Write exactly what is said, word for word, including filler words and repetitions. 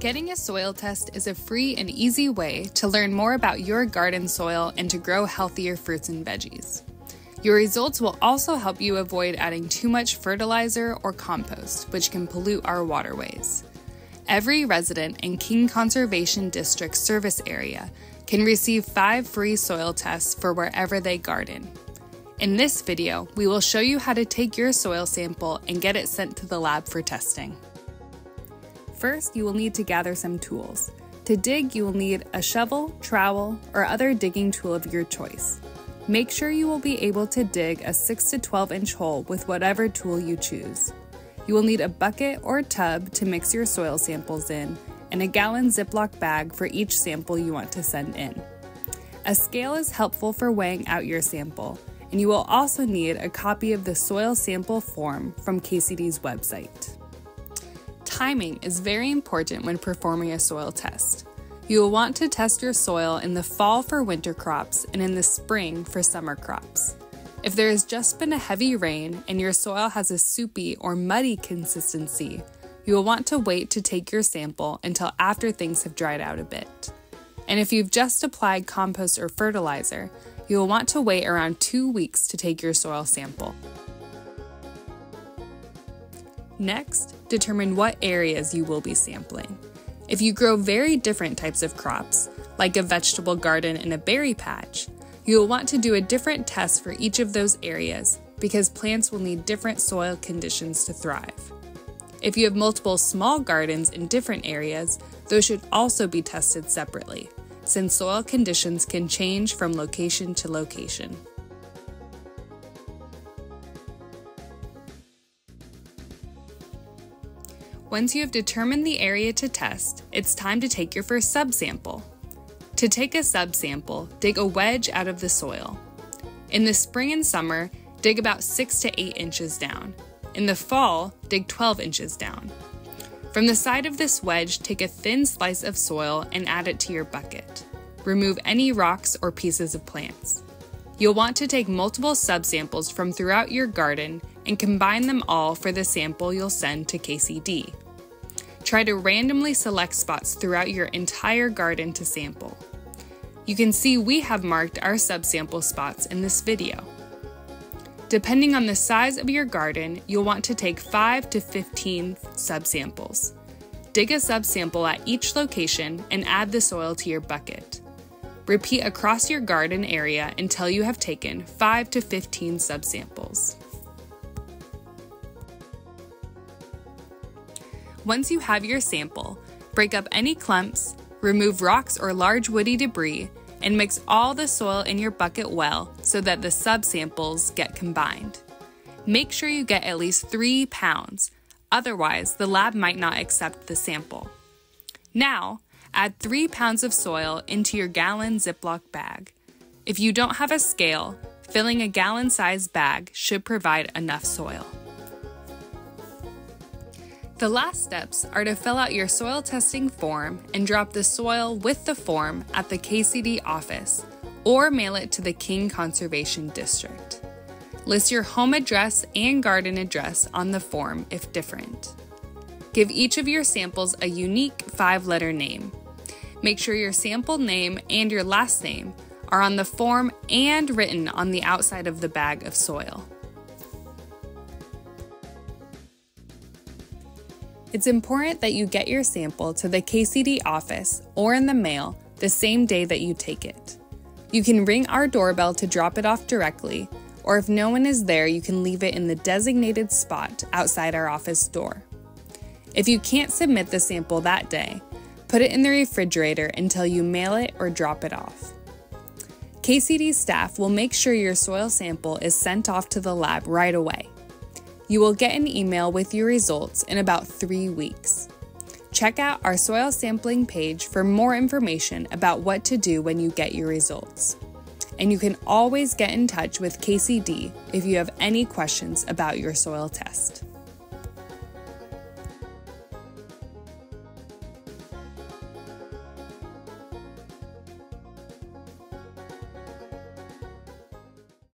Getting a soil test is a free and easy way to learn more about your garden soil and to grow healthier fruits and veggies. Your results will also help you avoid adding too much fertilizer or compost, which can pollute our waterways. Every resident in King Conservation District service area can receive five free soil tests for wherever they garden. In this video, we will show you how to take your soil sample and get it sent to the lab for testing. First, you will need to gather some tools. To dig, you will need a shovel, trowel, or other digging tool of your choice. Make sure you will be able to dig a six to twelve inch hole with whatever tool you choose. You will need a bucket or tub to mix your soil samples in, and a gallon Ziploc bag for each sample you want to send in. A scale is helpful for weighing out your sample, and you will also need a copy of the soil sample form from K C D's website. Timing is very important when performing a soil test. You will want to test your soil in the fall for winter crops and in the spring for summer crops. If there has just been a heavy rain and your soil has a soupy or muddy consistency, you will want to wait to take your sample until after things have dried out a bit. And if you've just applied compost or fertilizer, you will want to wait around two weeks to take your soil sample. Next, determine what areas you will be sampling. If you grow very different types of crops, like a vegetable garden and a berry patch, you will want to do a different test for each of those areas because plants will need different soil conditions to thrive. If you have multiple small gardens in different areas, those should also be tested separately, since soil conditions can change from location to location. Once you have determined the area to test, it's time to take your first subsample. To take a subsample, dig a wedge out of the soil. In the spring and summer, dig about six to eight inches down. In the fall, dig twelve inches down. From the side of this wedge, take a thin slice of soil and add it to your bucket. Remove any rocks or pieces of plants. You'll want to take multiple subsamples from throughout your garden and combine them all for the sample you'll send to K C D. Try to randomly select spots throughout your entire garden to sample. You can see we have marked our subsample spots in this video. Depending on the size of your garden, you'll want to take five to fifteen subsamples. Dig a subsample at each location and add the soil to your bucket. Repeat across your garden area until you have taken five to fifteen subsamples. Once you have your sample, break up any clumps, remove rocks or large woody debris, and mix all the soil in your bucket well so that the subsamples get combined. Make sure you get at least three pounds, otherwise the lab might not accept the sample. Now, add three pounds of soil into your gallon Ziploc bag. If you don't have a scale, filling a gallon-sized bag should provide enough soil. The last steps are to fill out your soil testing form and drop the soil with the form at the K C D office or mail it to the King Conservation District. List your home address and garden address on the form if different. Give each of your samples a unique five-letter name. Make sure your sample name and your last name are on the form and written on the outside of the bag of soil. It's important that you get your sample to the K C D office or in the mail the same day that you take it. You can ring our doorbell to drop it off directly, or if no one is there, you can leave it in the designated spot outside our office door. If you can't submit the sample that day, put it in the refrigerator until you mail it or drop it off. K C D staff will make sure your soil sample is sent off to the lab right away. You will get an email with your results in about three weeks. Check out our soil sampling page for more information about what to do when you get your results. And you can always get in touch with K C D if you have any questions about your soil test.